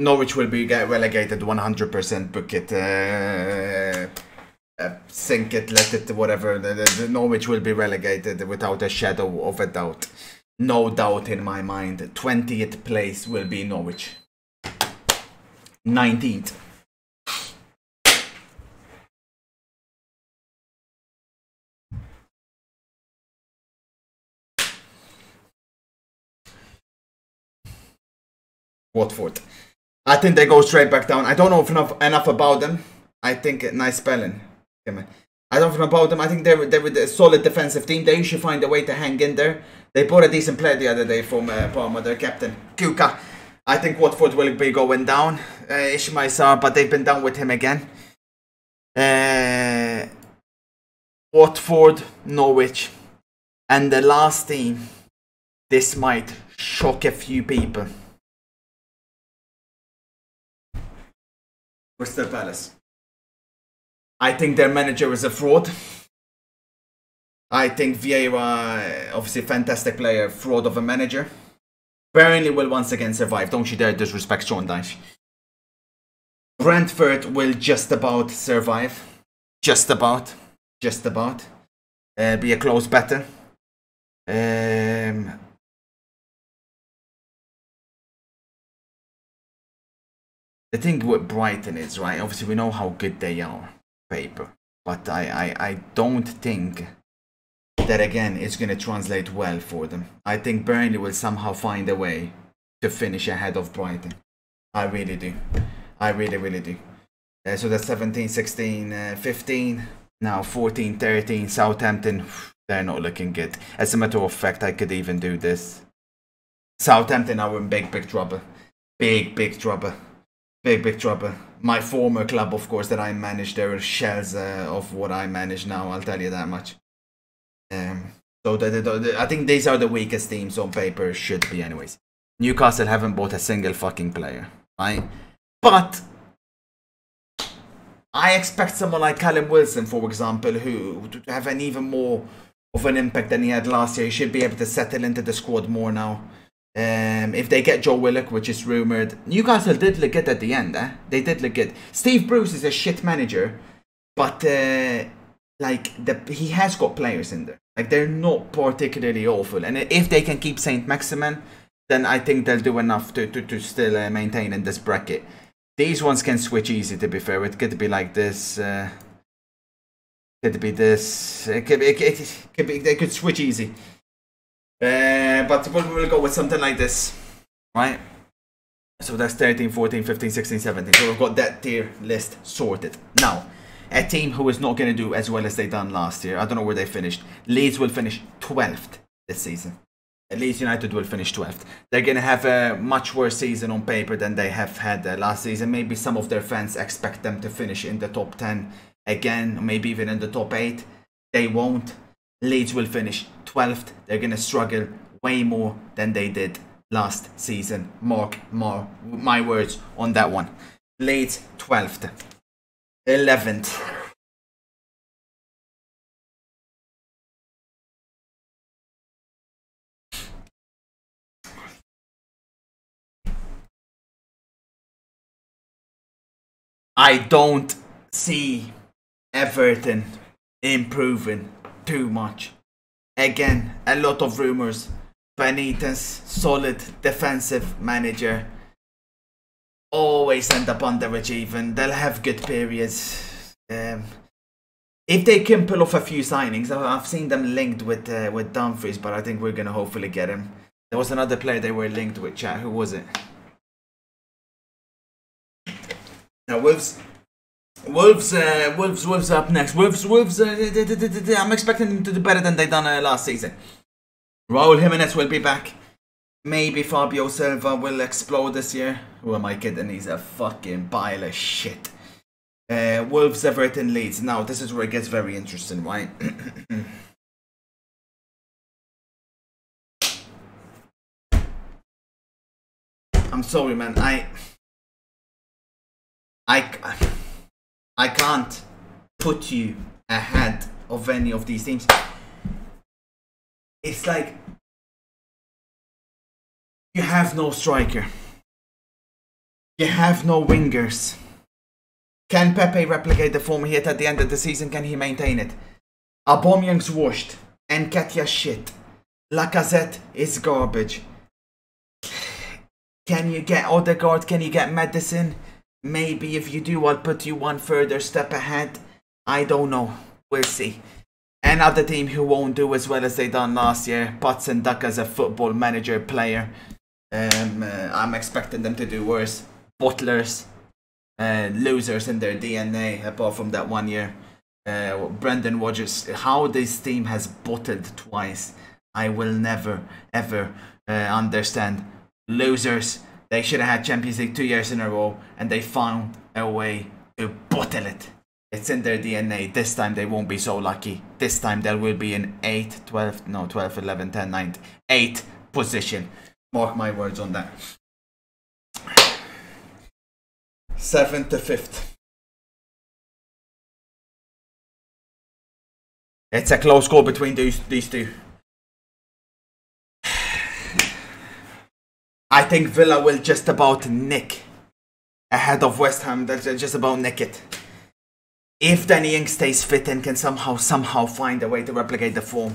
Norwich will be relegated 100%. Book it, sink it, let it, whatever. The Norwich will be relegated without a shadow of a doubt. No doubt in my mind. 20th place will be Norwich. 19th. Watford. I think they go straight back down. I don't know enough about them. I think nice spelling. I don't know about them. I think they're with a solid defensive team. They usually find a way to hang in there. They bought a decent player the other day from Palmer, their captain, Kuka. I think Watford will be going down. Ismail Sarr, but they've been down with him again. Watford, Norwich, and the last team. This might shock a few people. Crystal Palace. I think their manager is a fraud. I think Vieira, obviously fantastic player, fraud of a manager. Burnley will once again survive. Don't you dare disrespect Sean Dyche. Brentford will just about survive. Just about. Just about. Be a close battle. The thing with Brighton is, right, obviously we know how good they are, paper. But I don't think that, again, is going to translate well for them. I think Burnley will somehow find a way to finish ahead of Brighton. I really do. I really, really do. So that's 17, 16, 15. Now 14, 13, Southampton. They're not looking good. As a matter of fact, I could even do this. Southampton are in big, big trouble. Big, big trouble. Big, big trouble. My former club, of course, that I managed, there are shells of what I manage now, I'll tell you that much. So I think these are the weakest teams on paper, should be anyways. Newcastle haven't bought a single fucking player, right? But I expect someone like Callum Wilson, for example, who to have an even more of an impact than he had last year. He should be able to settle into the squad more now. If they get Joe Willock, which is rumoured. Newcastle did look good at the end, eh? They did look good. Steve Bruce is a shit manager, but he has got players in there. Like, they're not particularly awful. And if they can keep Saint-Maximin, then I think they'll do enough to still maintain in this bracket. These ones can switch easy, to be fair. It could be like this. Could be this. They could switch easy. But we'll go with something like this, right? So that's 13, 14, 15, 16, 17. So we've got that tier list sorted. Now, a team who is not going to do as well as they done last year. I don't know where they finished. Leeds will finish 12th this season. Leeds United will finish 12th. They're going to have a much worse season on paper than they have had last season. Maybe some of their fans expect them to finish in the top 10 again, maybe even in the top 8. They won't. Leeds will finish 12th. They're going to struggle way more than they did last season. Mark my words on that one. Leeds 12th. 11th. I don't see Everton improving too much. Again, a lot of rumors. Benitez, solid defensive manager. Always end up underachieving. They'll have good periods. If they can pull off a few signings, I've seen them linked with Dumfries, but I think we're gonna hopefully get him. There was another player they were linked with. Chat, who was it? Now Wolves. Wolves up next. Wolves. I'm expecting them to do better than they done last season. Raúl Jiménez will be back. Maybe Fabio Silva will explode this year. Who am I kidding? He's a fucking pile of shit. Wolves, Everton, Leeds. Now, this is where it gets very interesting, right? I'm sorry, man. I can't put you ahead of any of these teams. It's like you have no striker. You have no wingers. Can Pepe replicate the form he had at the end of the season? Can he maintain it? Aubameyang's washed. Nketiah shit. Lacazette is garbage. Can you get Odegaard? Can you get Maddison? Maybe if you do, I'll put you one further step ahead. I don't know. We'll see. Another team who won't do as well as they done last year. Potts and Duck as a football manager player. I'm expecting them to do worse. Butlers. Losers in their DNA, apart from that one year. Brendan Rodgers. How this team has bottled twice, I will never, ever understand. Losers. They should have had Champions League 2 years in a row, and they found a way to bottle it. It's in their DNA. This time they won't be so lucky. This time there will be an 8, 12, no, 12, 11, 10, 9, 8 position. Mark my words on that. 7th to 5th. It's a close call between these two. I think Villa will just about nick ahead of West Ham. They'll just about nick it. If Danny Ings stays fit and can somehow find a way to replicate the form,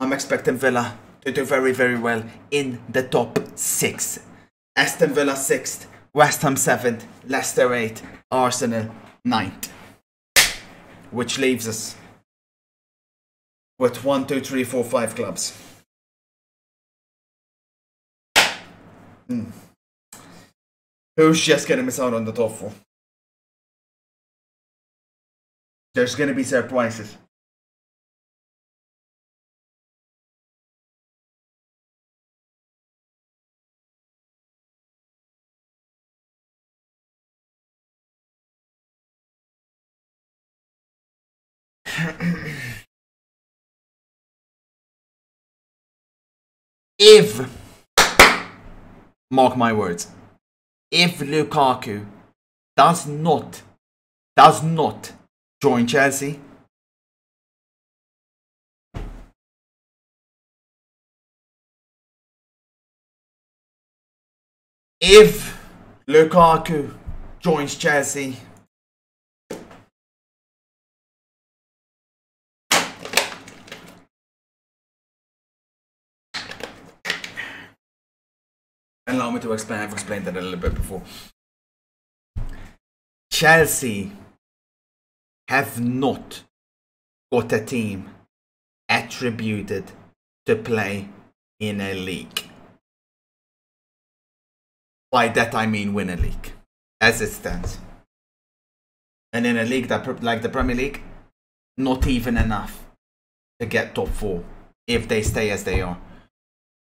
I'm expecting Villa to do very, very well in the top 6. Aston Villa 6th, West Ham 7th, Leicester 8th, Arsenal 9th. Which leaves us with 1, 2, 3, 4, 5 clubs. Who's just going to miss out on the top 4? There's going to be surprises. If, mark my words, if Lukaku does not join Chelsea, if Lukaku joins Chelsea, allow me to explain. I've explained that a little bit before. Chelsea have not got a team attributed to play in a league. By that I mean win a league, as it stands. And in a league that, like the Premier League, not even enough to get top 4 if they stay as they are.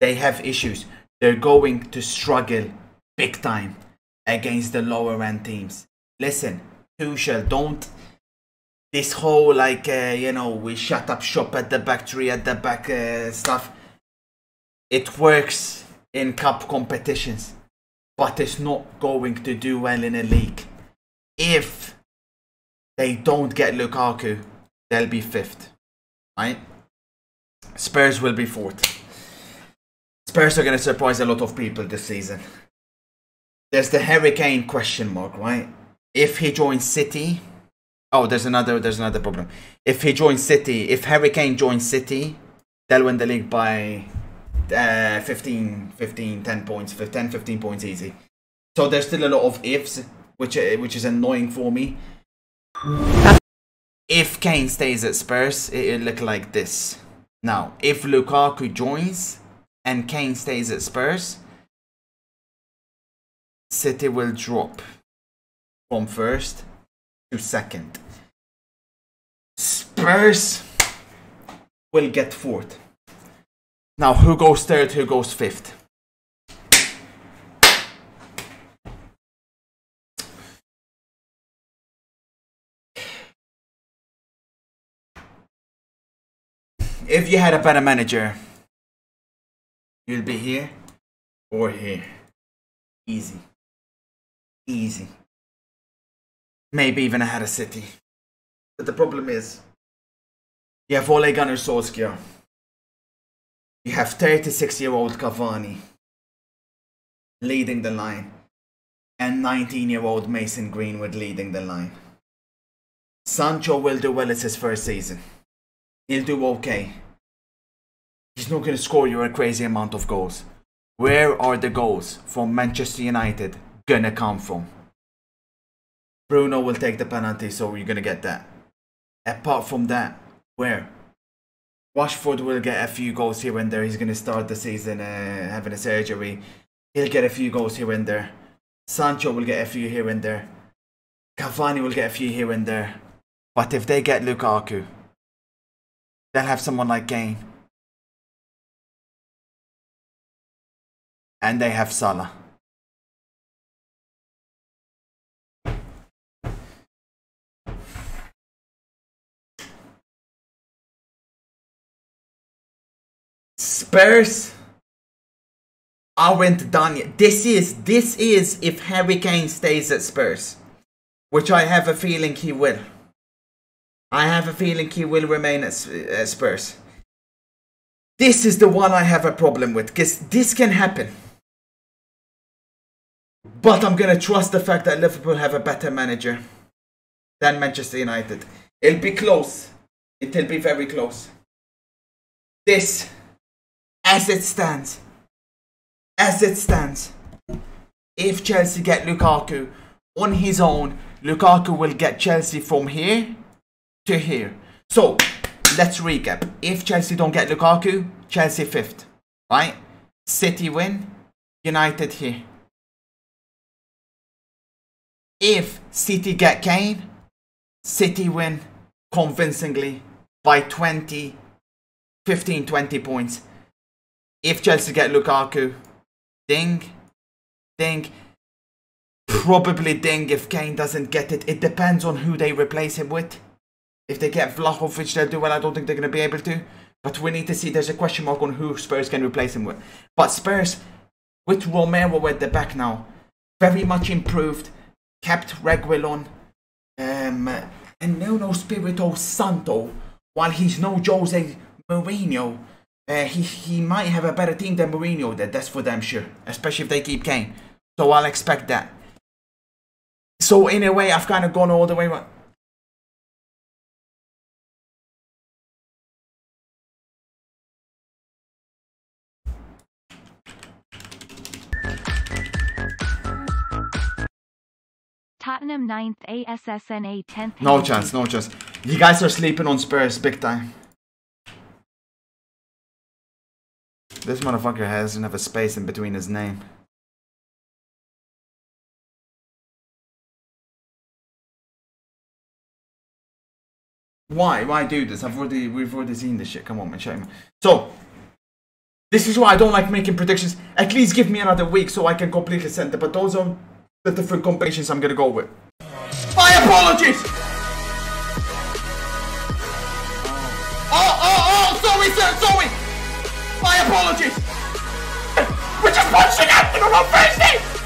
They have issues. They're going to struggle big time against the lower end teams. Listen, Tuchel, don't this whole like, you know, we shut up shop at the back three, at the back stuff. It works in cup competitions, but it's not going to do well in a league. If they don't get Lukaku, they'll be 5th, right? Spurs will be 4th. Spurs are going to surprise a lot of people this season. There's the Harry Kane question mark, right? If he joins City... Oh, there's another problem. If he joins City... If Harry Kane joins City, they'll win the league by 10 points. 10, 15 points easy. So there's still a lot of ifs, which is annoying for me. If Kane stays at Spurs, it'll look like this. Now, if Lukaku joins... and Kane stays at Spurs, City will drop from 1st to 2nd. Spurs will get 4th. Now, who goes 3rd, who goes 5th? If you had a better manager, you'll be here or here. Easy. Easy. Maybe even ahead of City. But the problem is, you have Ole Gunnar Solskjaer. You have 36-year-old Cavani leading the line. and 19-year-old Mason Greenwood leading the line. Sancho will do well. It's his first season. He'll do okay. He's not going to score you a crazy amount of goals. Where are the goals from Manchester United going to come from? Bruno will take the penalty, so you're going to get that. Apart from that, where? Rashford will get a few goals here and there. He's going to start the season having a surgery. He'll get a few goals here and there. Sancho will get a few here and there. Cavani will get a few here and there. But if they get Lukaku, they'll have someone like Kane. And they have Salah. Spurs aren't done yet. This is if Harry Kane stays at Spurs, which I have a feeling he will. I have a feeling he will remain at Spurs. This is the one I have a problem with, because this can happen. But I'm going to trust the fact that Liverpool have a better manager than Manchester United. It'll be close. It'll be very close. This, as it stands, if Chelsea get Lukaku on his own, Lukaku will get Chelsea from here to here. So, let's recap. If Chelsea don't get Lukaku, Chelsea 5th, right? City win, United here. If City get Kane, City win convincingly by 15-20 points. If Chelsea get Lukaku, ding. Probably ding if Kane doesn't get it. It depends on who they replace him with. If they get Vlahovic, they'll do well. I don't think they're going to be able to. But we need to see. There's a question mark on who Spurs can replace him with. But Spurs, with Romero at the back now, very much improved. Kept Reguilon and Nuno Spirito Santo. While he's no Jose Mourinho, he might have a better team than Mourinho did. That's for damn sure. Especially if they keep Kane. So I'll expect that. So in a way, I've kind of gone all the way around. Tottenham 9th, ASSNA 10th. No chance, no chance. You guys are sleeping on Spurs big time. This motherfucker doesn't have a space in between his name. Why? Why do this? We've already seen this shit. Come on, man. Shut him up. So, this is why I don't like making predictions. At least give me another week so I can completely center. But those are the different combinations I'm gonna go with. My apologies! Oh, sorry, sir, sorry! My apologies! We just punched it out on our face!